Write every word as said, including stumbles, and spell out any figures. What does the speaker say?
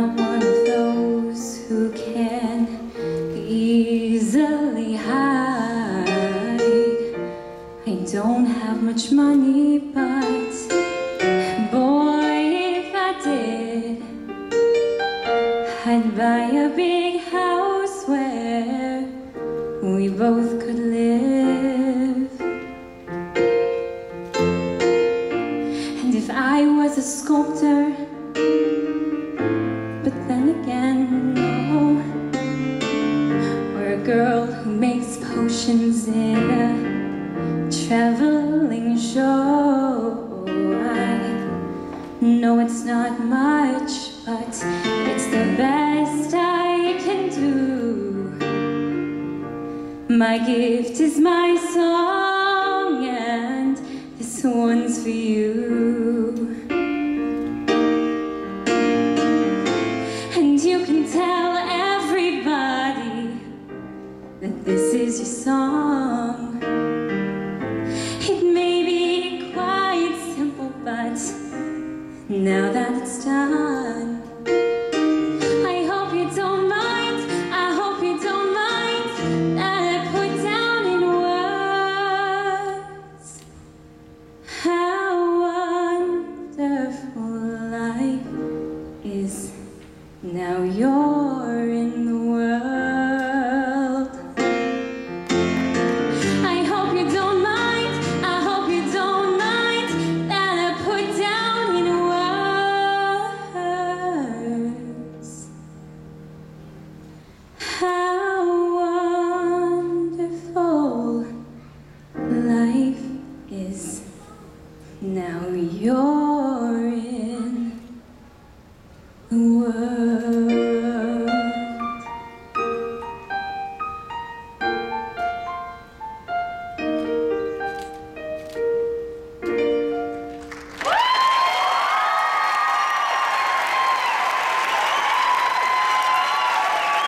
not one of those who can easily hide. I don't have much money, but boy, if I did, I'd buy a big house where we both could live. And if I was a sculptor, but then again, no, or a girl who makes potions in a traveling show. I know it's not much, but it's the best I can do. My gift is my song, and this one's for you. You can tell everybody that this is your song. It may be quite simple, but now that it's done, I hope you don't mind, I hope you don't mind that I put down in words how wonderful life is. Now you're in the world. I hope you don't mind, I hope you don't mind that I put down in words how wonderful life is. Now you're in the world.